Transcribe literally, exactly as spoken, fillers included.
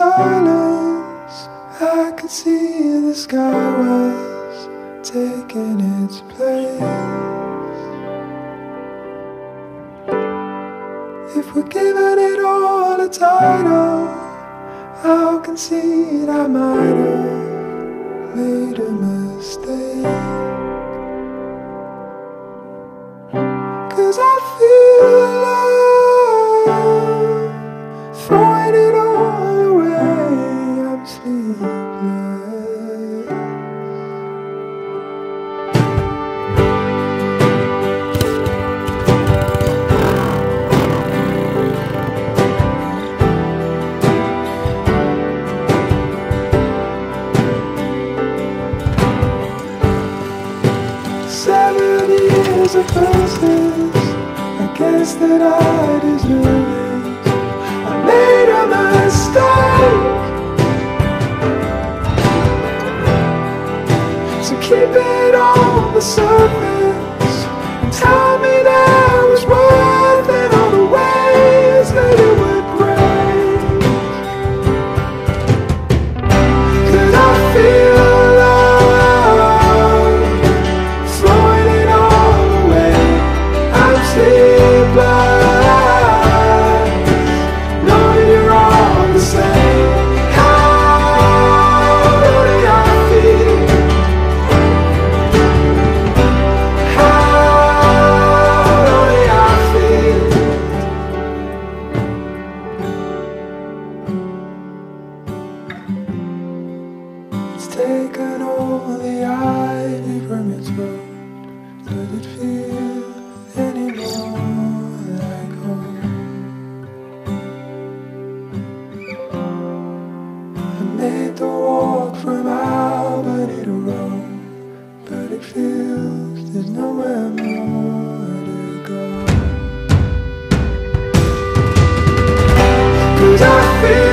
silence, I could see the sky was taking its place. If we're giving it all a title, I'll concede I might have made a mistake. 'Cause I feel love, throwing it all away. I'm sleepless. Seven years of verses, I guess that I deserve it. So keep it on the surface and tell me that it was worth it, all the ways that it would break. 'Cause I feel love, throwing it all away. I'm sleepless, knowing you're all the same. Taken all the ivy from its road, does it feel any more like home? I made the walk from Albany to Rome, but it feels there's nowhere more to go. 'Cause I feel